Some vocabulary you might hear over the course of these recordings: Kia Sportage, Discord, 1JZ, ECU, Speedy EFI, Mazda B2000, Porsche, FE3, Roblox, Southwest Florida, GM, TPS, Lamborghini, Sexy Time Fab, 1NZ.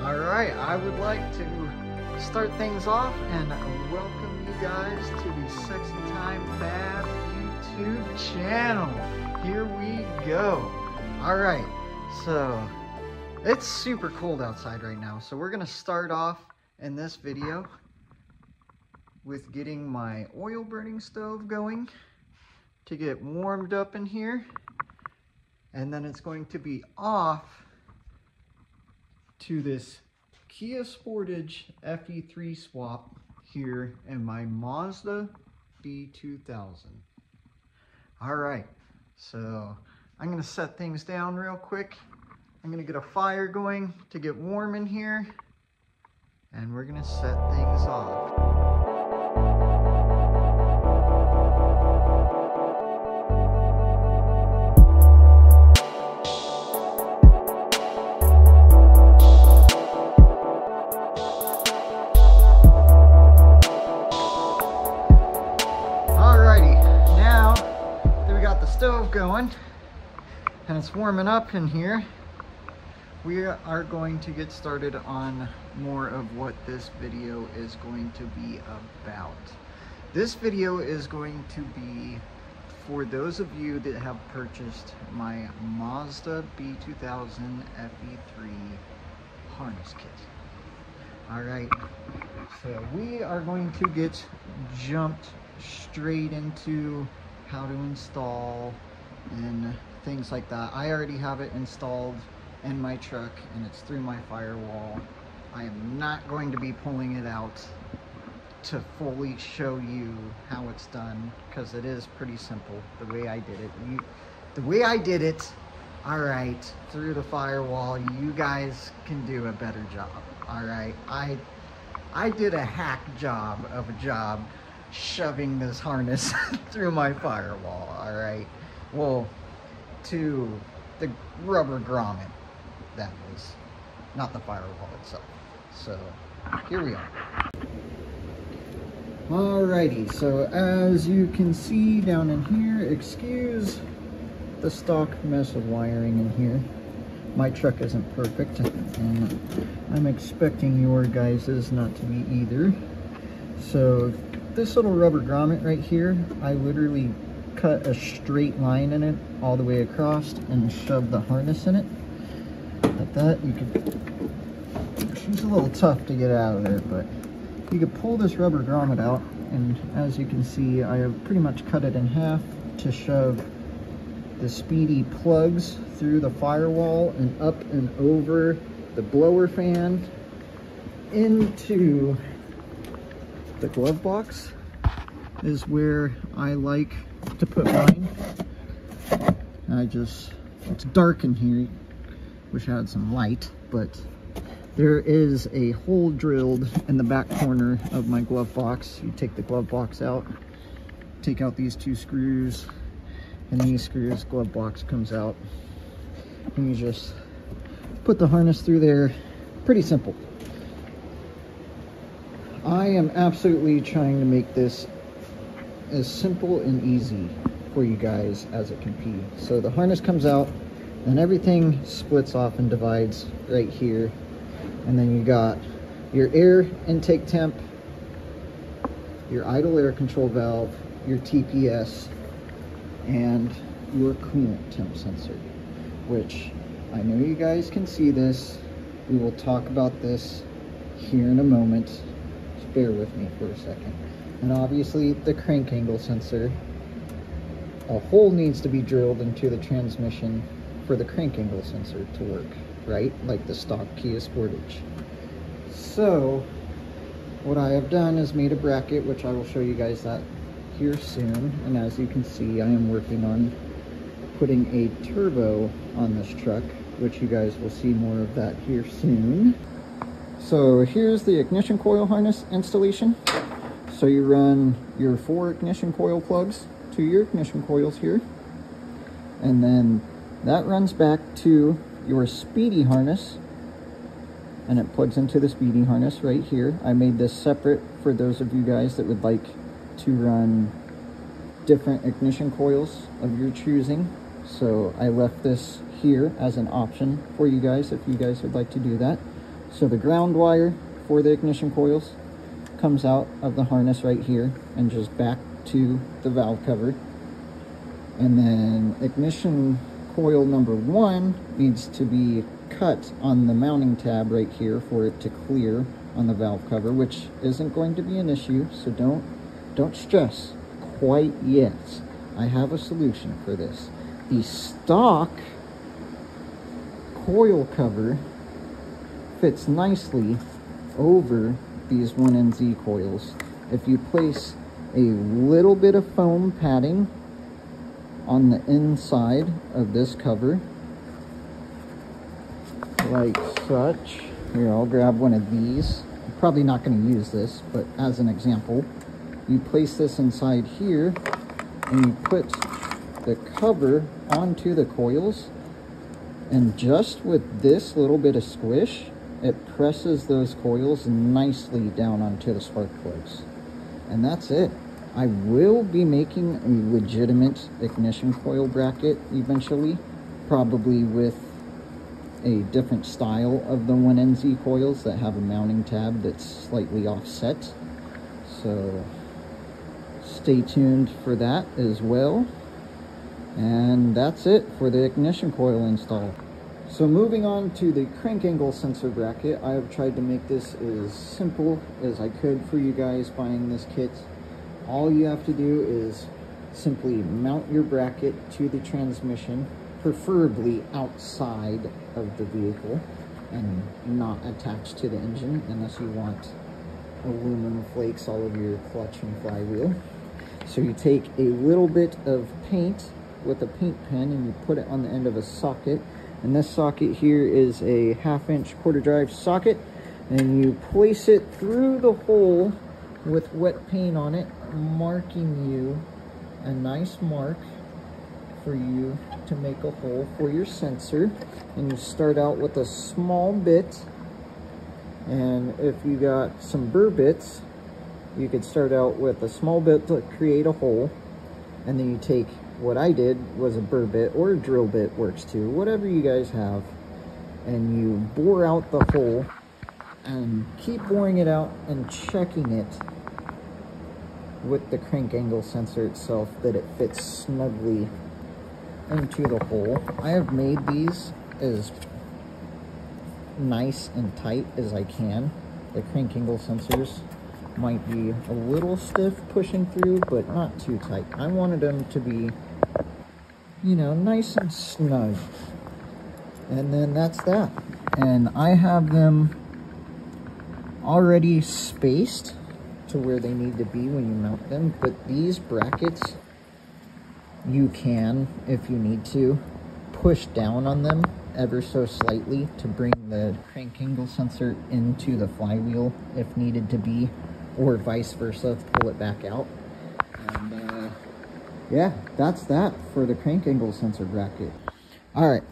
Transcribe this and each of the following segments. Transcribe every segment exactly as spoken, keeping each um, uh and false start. Alright, I would like to start things off and welcome you guys to the Sexy Time Fab YouTube channel. Here we go. Alright, so it's super cold outside right now, so we're going to start off in this video with getting my oil burning stove going to get warmed up in here, and then it's going to be off to this Kia Sportage F E three swap here in my Mazda B two thousand. All right, so I'm gonna set things down real quick. I'm gonna get a fire going to get warm in here, and we're gonna set things off. Stove going and it's warming up in here. We are going to get started on more of what this video is going to be about. This video is going to be for those of you that have purchased my Mazda B two thousand F E three harness kit. All right, so we are going to get jumped straight into how to install and things like that. I already have it installed in my truck and it's through my firewall. I am not going to be pulling it out to fully show you how it's done because it is pretty simple the way I did it. You, the way I did it, all right, through the firewall, you guys can do a better job, all right? I, I did a hack job of a job shoving this harness through my firewall, all right? Well, to the rubber grommet that was, not the firewall itself. So here we are. Alrighty, so as you can see down in here, excuse the stock mess of wiring in here. My truck isn't perfect, and I'm expecting your guys's not to be either. So this little rubber grommet right here, I literally cut a straight line in it all the way across and shoved the harness in it like that. You could, she's a little tough to get out of there, but you could pull this rubber grommet out, and as you can see, I have pretty much cut it in half to shove the Speedy plugs through the firewall and up and over the blower fan into the glove box is where I like to put mine. I just, it's dark in here. Wish I had some light, but there is a hole drilled in the back corner of my glove box. You take the glove box out, take out these two screws, and these screws, glove box comes out. And you just put the harness through there. Pretty simple. I am absolutely trying to make this as simple and easy for you guys as it can be. So the harness comes out and everything splits off and divides right here. And then you got your air intake temp, your idle air control valve, your T P S, and your coolant temp sensor, which I know you guys can see this. We will talk about this here in a moment. Bear with me for a second. And obviously the crank angle sensor. A hole needs to be drilled into the transmission for the crank angle sensor to work, right? Like the stock Kia Sportage. So what I have done is made a bracket, which I will show you guys that here soon. And as you can see, I am working on putting a turbo on this truck, which you guys will see more of that here soon. So here's the ignition coil harness installation. So you run your four ignition coil plugs to your ignition coils here. And then that runs back to your Speedy harness. And it plugs into the Speedy harness right here. I made this separate for those of you guys that would like to run different ignition coils of your choosing. So I left this here as an option for you guys if you guys would like to do that. So the ground wire for the ignition coils comes out of the harness right here and just back to the valve cover. And then ignition coil number one needs to be cut on the mounting tab right here for it to clear on the valve cover, which isn't going to be an issue, so don't don't stress quite yet. I have a solution for this. The stock coil cover fits nicely over these one N Z coils. If you place a little bit of foam padding on the inside of this cover, like such. Here, I'll grab one of these. I'm probably not going to use this, but as an example, you place this inside here and you put the cover onto the coils, and just with this little bit of squish, it presses those coils nicely down onto the spark plugs. And that's it. I will be making a legitimate ignition coil bracket eventually, probably with a different style of the one N Z coils that have a mounting tab that's slightly offset. So stay tuned for that as well. And that's it for the ignition coil install. So moving on to the crank angle sensor bracket, I have tried to make this as simple as I could for you guys buying this kit. All you have to do is simply mount your bracket to the transmission, preferably outside of the vehicle and not attached to the engine, unless you want aluminum flakes all over your clutch and flywheel. So you take a little bit of paint with a paint pen and you put it on the end of a socket. And this socket here is a half inch quarter drive socket, and you place it through the hole with wet paint on it, marking you a nice mark for you to make a hole for your sensor. And you start out with a small bit, and if you got some burr bits, you could start out with a small bit to create a hole, and then you take, what I did was a burr bit or a drill bit, works too, whatever you guys have, and you bore out the hole and keep boring it out and checking it with the crank angle sensor itself that it fits snugly into the hole. I have made these as nice and tight as I can. The crank angle sensors might be a little stiff pushing through, but not too tight. I wanted them to be, you know, nice and snug. And then that's that. And I have them already spaced to where they need to be when you mount them, but these brackets, you can, if you need to, push down on them ever so slightly to bring the crank angle sensor into the flywheel if needed to be, or vice versa, pull it back out. And uh, yeah, that's that for the crank angle sensor bracket. All right,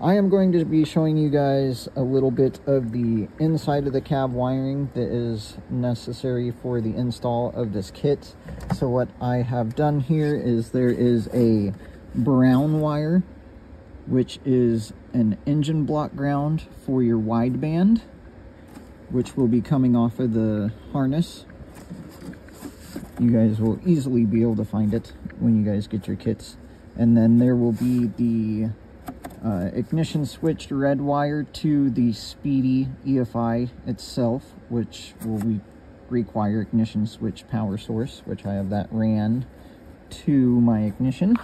I am going to be showing you guys a little bit of the inside of the cab wiring that is necessary for the install of this kit. So what I have done here is there is a brown wire, which is an engine block ground for your wideband, which will be coming off of the harness. You guys will easily be able to find it when you guys get your kits. And then there will be the uh, ignition switched red wire to the Speedy E F I itself, which will re require ignition switch power source, which I have that ran to my ignition.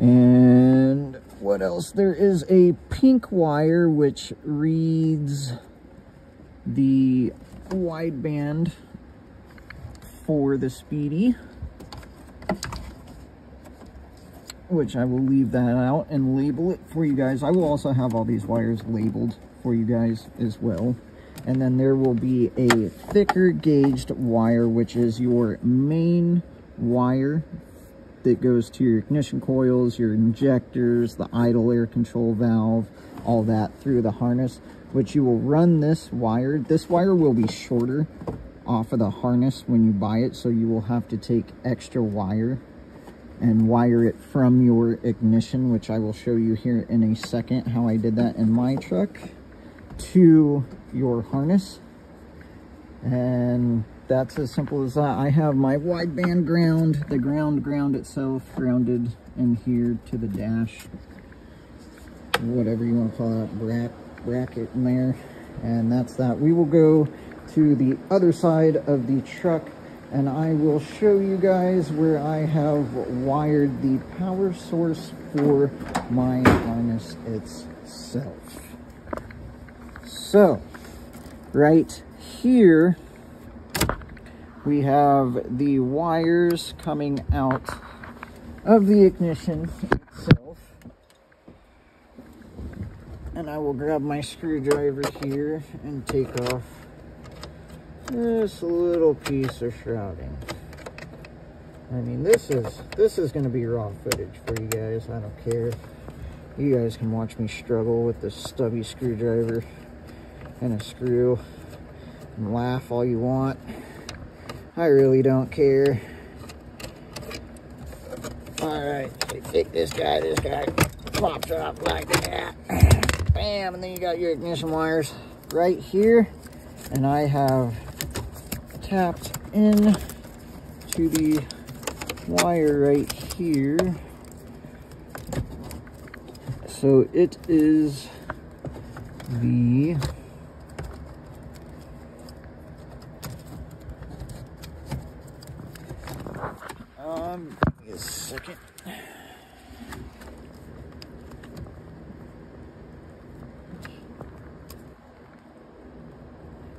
And what else? There is a pink wire which reads the wideband for the Speedy, which I will leave that out and label it for you guys. I will also have all these wires labeled for you guys as well. And then there will be a thicker gauged wire, which is your main wire that goes to your ignition coils, your injectors, the idle air control valve, all that through the harness, which you will run this wire. This wire will be shorter off of the harness when you buy it, so you will have to take extra wire and wire it from your ignition, which I will show you here in a second how I did that in my truck, to your harness. And that's as simple as that. I have my wideband ground, the ground ground itself grounded in here to the dash, whatever you want to call that, bra bracket in there. And that's that. We will go to the other side of the truck and I will show you guys where I have wired the power source for my harness itself. So right here we have the wires coming out of the ignition itself, and I will grab my screwdriver here and take off this little piece of shrouding. I mean, this is this is going to be raw footage for you guys. I don't care. You guys can watch me struggle with this stubby screwdriver and a screw and laugh all you want. I really don't care. All right, you take this guy. This guy pops up like that. Bam, and then you got your ignition wires right here. And I have tapped in to the wire right here. So it is the um give me a second.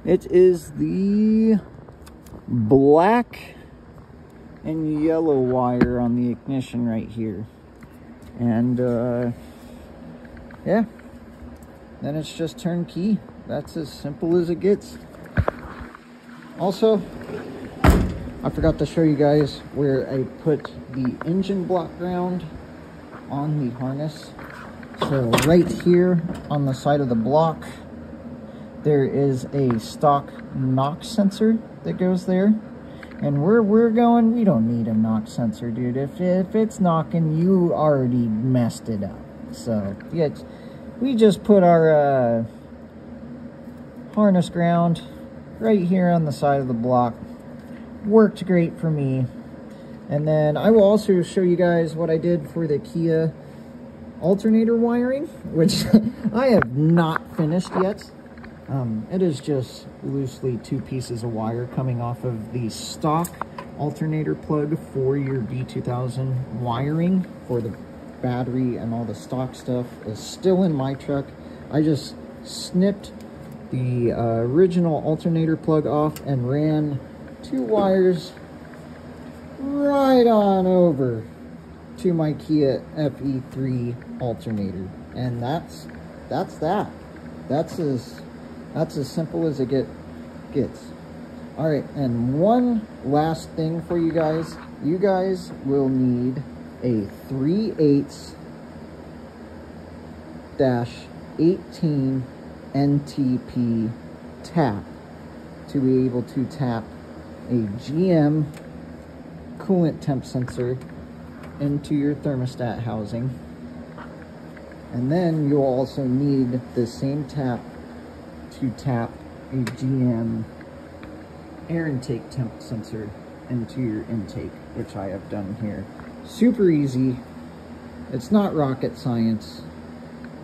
It is the black and yellow wire on the ignition right here. And, uh, yeah. Then it's just turnkey. That's as simple as it gets. Also, I forgot to show you guys where I put the engine block ground on the harness. So right here on the side of the block, there is a stock knock sensor that goes there. And where we're going, we don't need a knock sensor, dude. If, if it's knocking, you already messed it up. So, yeah, we just put our uh, harness ground right here on the side of the block. Worked great for me. And then I will also show you guys what I did for the Kia alternator wiring, which I have not finished yet. Um, it is just loosely two pieces of wire coming off of the stock alternator plug for your B two thousand wiring for the battery, and all the stock stuff is still in my truck. I just snipped the uh, original alternator plug off and ran two wires right on over to my Kia F E three alternator. And that's, that's that. That's as... That's as simple as it get, gets. All right, and one last thing for you guys. You guys will need a three eighths dash eighteen N T P tap to be able to tap a G M coolant temp sensor into your thermostat housing. And then you'll also need the same tap to tap a G M air intake temp sensor into your intake, which I have done here. Super easy. It's not rocket science.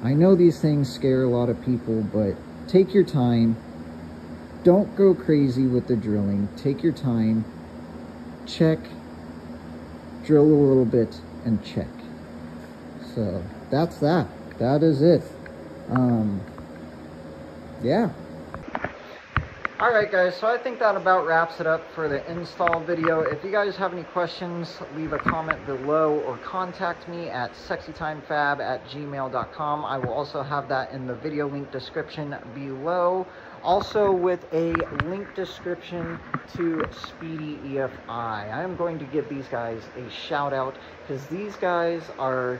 I know these things scare a lot of people, but take your time. Don't go crazy with the drilling. Take your time. Check. Drill a little bit and check. So that's that. That is it. Um... Yeah. All right, guys, so I think that about wraps it up for the install video. If you guys have any questions, leave a comment below or contact me at sexytimefab at gmail dot com. I will also have that in the video link description below, also with a link description to Speedy E F I. I am going to give these guys a shout out because these guys are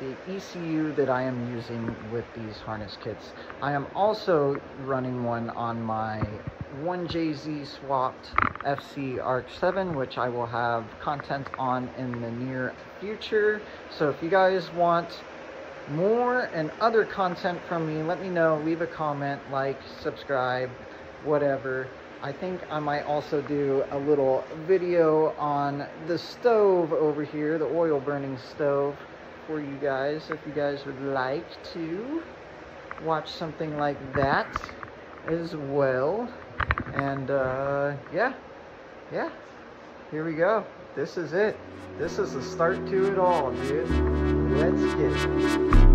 the E C U that I am using with these harness kits. I am also running one on my one J Z swapped F C Arc seven, which I will have content on in the near future. So if you guys want more and other content from me, let me know. Leave a comment, like, subscribe, whatever. I think I might also do a little video on the stove over here, the oil burning stove, for you guys, if you guys would like to watch something like that as well. And uh, yeah, yeah, here we go. This is it. This is the start to it all, dude. Let's get it.